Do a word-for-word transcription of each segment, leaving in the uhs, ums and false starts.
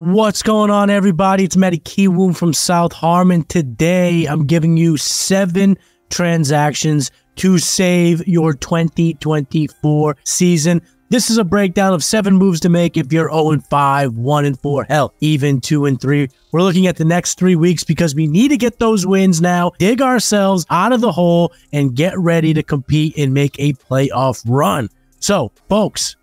What's going on, everybody? It's Matty Kiwoom from South Harmon. Today, I'm giving you seven transactions to save your twenty twenty-four season. This is a breakdown of seven moves to make if you're oh and five, one and four, hell, even two and three. We're looking at the next three weeks because we need to get those wins now, dig ourselves out of the hole, and get ready to compete and make a playoff run. So, folks,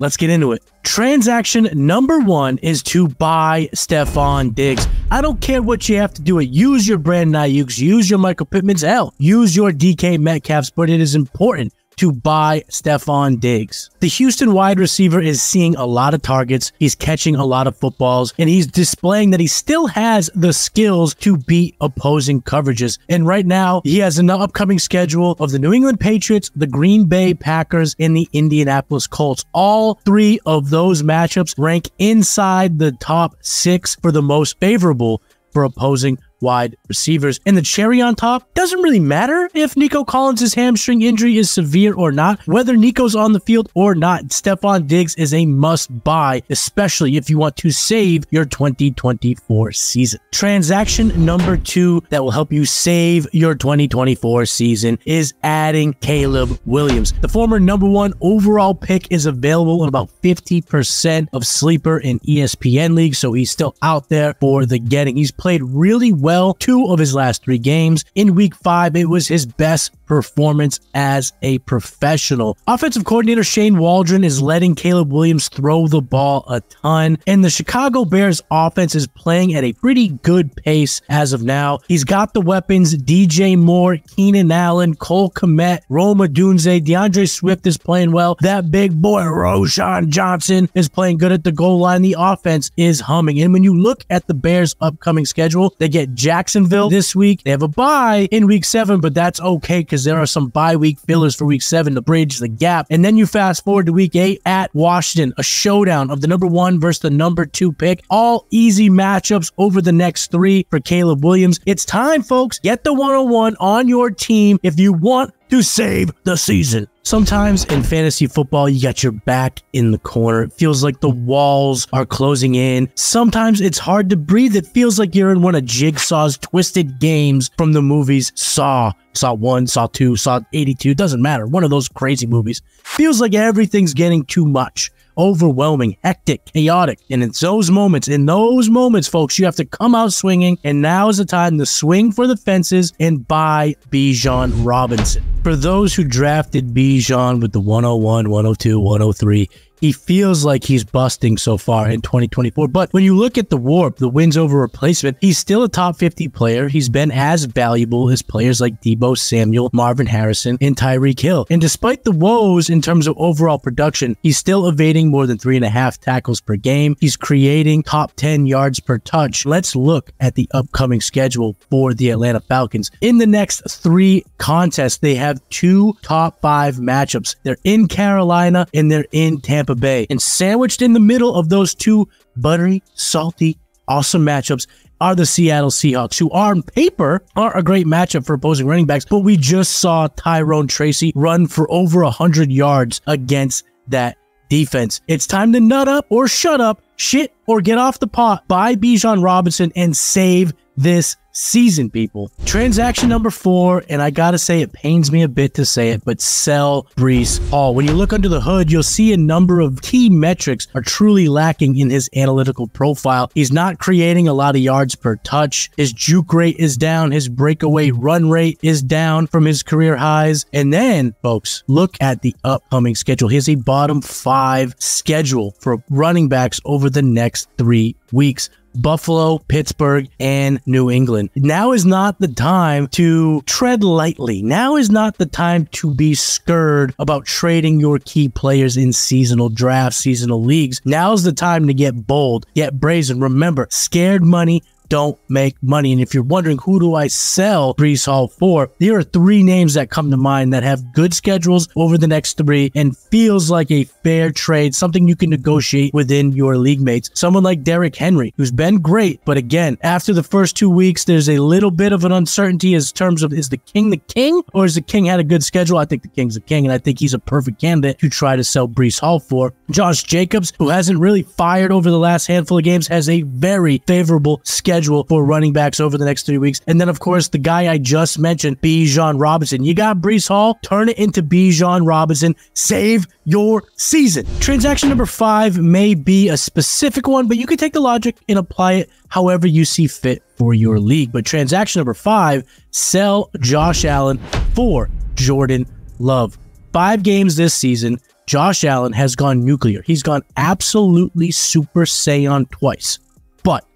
let's get into it. Transaction number one is to buy Stefon Diggs. I don't care what you have to do it. Use your Brandon Ayuk's, use your Michael Pittman's, hell, use your D K Metcalf's, but it is important to buy Stefon Diggs. The Houston wide receiver is seeing a lot of targets, he's catching a lot of footballs, and he's displaying that he still has the skills to beat opposing coverages. And right now, he has an upcoming schedule of the New England Patriots, the Green Bay Packers, and the Indianapolis Colts. All three of those matchups rank inside the top six for the most favorable for opposing wide receivers. And the cherry on top, doesn't really matter if Nico Collins' hamstring injury is severe or not. Whether Nico's on the field or not, Stefon Diggs is a must-buy, especially if you want to save your twenty twenty-four season. Transaction number two that will help you save your twenty twenty-four season is adding Caleb Williams. The former number one overall pick is available in about fifty percent of sleeper and E S P N leagues, so he's still out there for the getting. He's played really well. Well, two of his last three games. In week five, it was his best performance as a professional. Offensive coordinator Shane Waldron is letting Caleb Williams throw the ball a ton, and the Chicago Bears offense is playing at a pretty good pace as of now. He's got the weapons: D J Moore, Keenan Allen, Cole Kmet, Roma Dunze, DeAndre Swift is playing well. That big boy Roshan Johnson is playing good at the goal line. The offense is humming. And when you look at the Bears' upcoming schedule, they get Jacksonville this week. They have a bye in week seven, but that's okay because there are some bye week fillers for week seven to bridge the gap. And then you fast forward to week eight at Washington, a showdown of the number one versus the number two pick. All easy matchups over the next three for Caleb Williams. It's time, folks. Get the one oh one on your team if you want to save the season. Sometimes in fantasy football, you got your back in the corner. It feels like the walls are closing in. Sometimes it's hard to breathe. It feels like you're in one of Jigsaw's twisted games from the movies Saw. Saw one, Saw two, Saw eighty-two, doesn't matter. One of those crazy movies. Feels like everything's getting too much. Overwhelming, hectic, chaotic. And it's those moments, in those moments, folks, you have to come out swinging. And now is the time to swing for the fences and buy Bijan Robinson. For those who drafted Bijan with the one oh one, one oh two, one oh three, he feels like he's busting so far in twenty twenty-four. But when you look at the warp, the wins over replacement, he's still a top fifty player. He's been as valuable as players like Deebo Samuel, Marvin Harrison, and Tyreek Hill. And despite the woes in terms of overall production, he's still evading more than three and a half tackles per game. He's creating top ten yards per touch. Let's look at the upcoming schedule for the Atlanta Falcons. In the next three contests, they have two top five matchups. They're in Carolina and they're in Tampa Bay. And sandwiched in the middle of those two buttery, salty, awesome matchups are the Seattle Seahawks, who on paper are a great matchup for opposing running backs, but we just saw Tyrone Tracy run for over one hundred yards against that defense. It's time to nut up or shut up, shit or get off the pot, buy Bijan Robinson and save this season, people. Transaction number four, and I gotta say, it pains me a bit to say it, but sell Breece Hall. When you look under the hood, you'll see a number of key metrics are truly lacking in his analytical profile. He's not creating a lot of yards per touch. His juke rate is down. His breakaway run rate is down from his career highs. And then, folks, look at the upcoming schedule. Here's a bottom five schedule for running backs over the next three weeks. Buffalo, Pittsburgh, and New England. Now is not the time to tread lightly. Now is not the time to be scared about trading your key players in seasonal drafts, seasonal leagues. Now's the time to get bold, get brazen. Remember, scared money don't make money. And if you're wondering, who do I sell Breece Hall for? There are three names that come to mind that have good schedules over the next three and feels like a fair trade, something you can negotiate within your league mates. Someone like Derrick Henry, who's been great, but again, after the first two weeks, there's a little bit of an uncertainty as terms of, is the king the king or is the king had a good schedule? I think the king's the king, and I think he's a perfect candidate to try to sell Breece Hall for. Josh Jacobs, who hasn't really fired over the last handful of games, has a very favorable schedule for running backs over the next three weeks. And then, of course, the guy I just mentioned, Bijan Robinson. You got Breece Hall, turn it into Bijan Robinson, save your season. Transaction number five may be a specific one, but you can take the logic and apply it however you see fit for your league. But transaction number five, sell Josh Allen for Jordan Love. Five games this season, Josh Allen has gone nuclear. He's gone absolutely Super Saiyan twice, but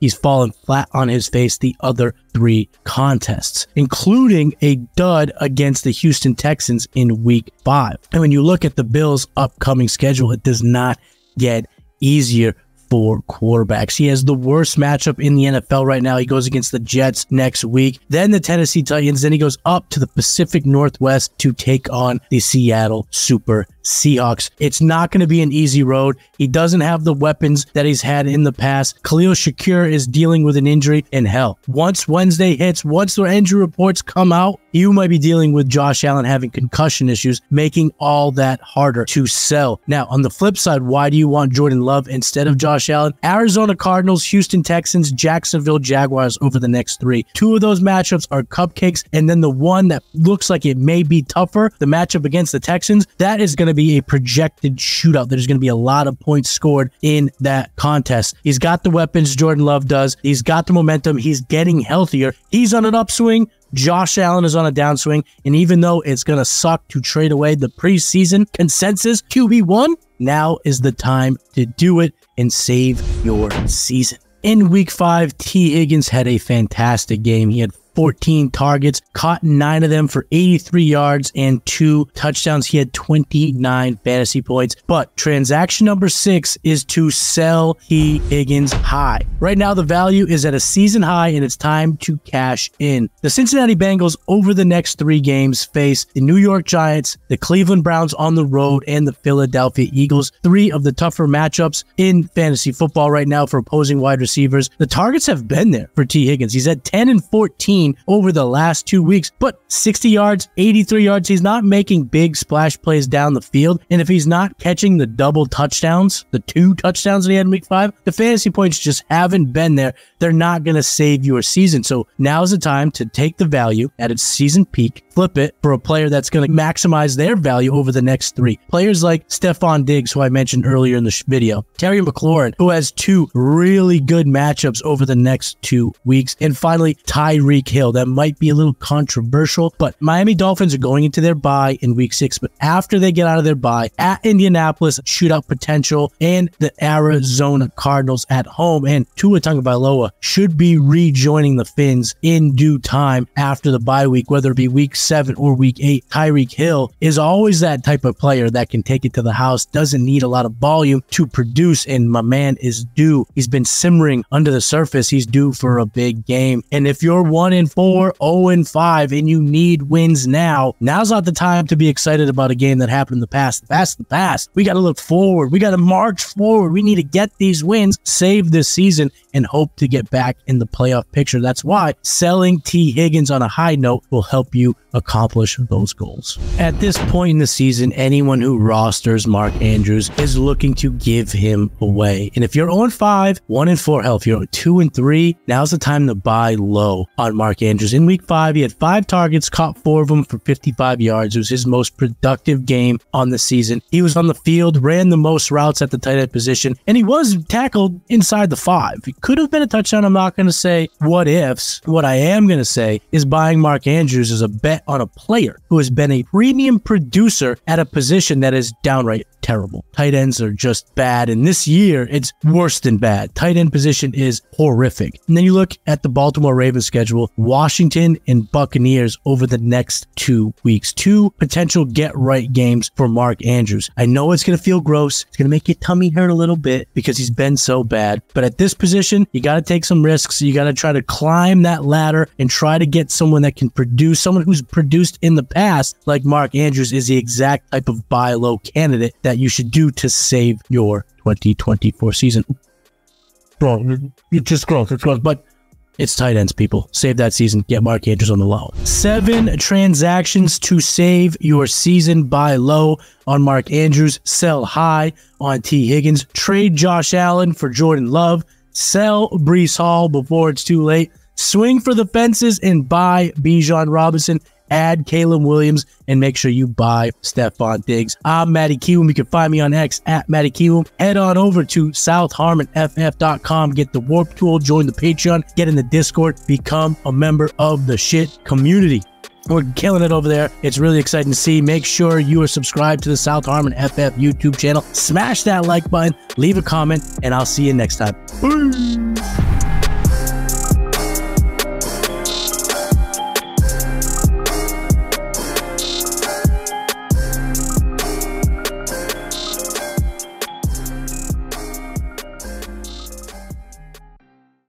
he's fallen flat on his face the other three contests, including a dud against the Houston Texans in week five. And when you look at the Bills' upcoming schedule, it does not get easier for quarterbacks. He has the worst matchup in the N F L right now. He goes against the Jets next week, then the Tennessee Titans, then he goes up to the Pacific Northwest to take on the Seattle Super Seahawks. It's not going to be an easy road. He doesn't have the weapons that he's had in the past. Khalil Shakir is dealing with an injury, and hell, once Wednesday hits, once their injury reports come out, you might be dealing with Josh Allen having concussion issues, making all that harder to sell. Now, on the flip side, why do you want Jordan Love instead of Josh Allen? Arizona Cardinals, Houston Texans, Jacksonville Jaguars over the next three. Two of those matchups are cupcakes, and then the one that looks like it may be tougher, the matchup against the Texans, that is going to be a projected shootout. There's going to be a lot of points scored in that contest. He's got the weapons, Jordan Love does. He's got the momentum. He's getting healthier. He's on an upswing. Josh Allen is on a downswing, and even though it's going to suck to trade away the preseason consensus Q B one, now is the time to do it and save your season. In week five, Tee Higgins had a fantastic game. He had fourteen targets, caught nine of them for eighty-three yards and two touchdowns. He had twenty-nine fantasy points, but transaction number six is to sell Tee Higgins high. Right now, the value is at a season high, and it's time to cash in. The Cincinnati Bengals over the next three games face the New York Giants, the Cleveland Browns on the road, and the Philadelphia Eagles, three of the tougher matchups in fantasy football right now for opposing wide receivers. The targets have been there for Tee Higgins. He's at ten and fourteen over the last two weeks, but sixty yards, eighty-three yards, he's not making big splash plays down the field. And if he's not catching the double touchdowns, the two touchdowns that he had in week five, the fantasy points just haven't been there. They're not going to save your season. So now's the time to take the value at its season peak, flip it for a player that's going to maximize their value over the next three. Players like Stefon Diggs, who I mentioned earlier in the video, Terry McLaurin, who has two really good matchups over the next two weeks, and finally, Tyreek Hill. That might be a little controversial, but Miami Dolphins are going into their bye in week six, but after they get out of their bye, at Indianapolis, shootout potential, and the Arizona Cardinals at home, and Tua Tagovailoa should be rejoining the Finns in due time after the bye week, whether it be week seven or week eight. Tyreek Hill is always that type of player that can take it to the house, doesn't need a lot of volume to produce, and my man is due. He's been simmering under the surface. He's due for a big game, and if you're one in four, oh and five, and you need wins now, now's not the time to be excited about a game that happened in the past. That's the past. We got to look forward. We got to march forward. We need to get these wins, save this season, and hope to get back in the playoff picture. That's why selling Tee Higgins on a high note will help you accomplish those goals. At this point in the season, anyone who rosters Mark Andrews is looking to give him away. And if you're oh and five, one and four, hell, if you're two and three, now's the time to buy low on Mark Andrews. In week five, he had five targets, caught four of them for fifty-five yards. It was his most productive game on the season. He was on the field, ran the most routes at the tight end position, and he was tackled inside the five. It could have been a touchdown. I'm not going to say what ifs. What I am going to say is buying Mark Andrews is a bet on a player who has been a premium producer at a position that is downright terrible. Tight ends are just bad, and this year it's worse than bad. Tight end position is horrific. And then you look at the Baltimore Ravens schedule, Washington and Buccaneers over the next two weeks. Two potential get-right games for Mark Andrews. I know it's going to feel gross. It's going to make your tummy hurt a little bit because he's been so bad. But at this position, you got to take some risks. You got to try to climb that ladder and try to get someone that can produce, someone who's produced in the past, like Mark Andrews is the exact type of buy low candidate that you should do to save your twenty twenty-four season. It's just gross. It's gross. But it's tight ends, people. Save that season. Get Mark Andrews on the low. Seven transactions to save your season. Buy low on Mark Andrews. Sell high on Tee Higgins. Trade Josh Allen for Jordan Love. Sell Breece Hall before it's too late. Swing for the fences and buy Bijan Robinson. Add Caleb Williams, and make sure you buy Stefon Diggs. I'm Matty Kiwoom. You can find me on X at Matty Kiwoom. Head on over to south harmon f f dot com. Get the Warp Tool. Join the Patreon. Get in the Discord. Become a member of the shit community. We're killing it over there. It's really exciting to see. Make sure you are subscribed to the South Harmon F F YouTube channel. Smash that like button. Leave a comment, and I'll see you next time. Bye.